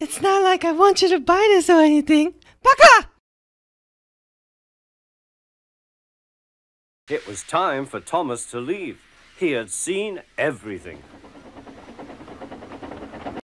It's not like I want you to buy this or anything. Baka! It was time for Thomas to leave. He had seen everything.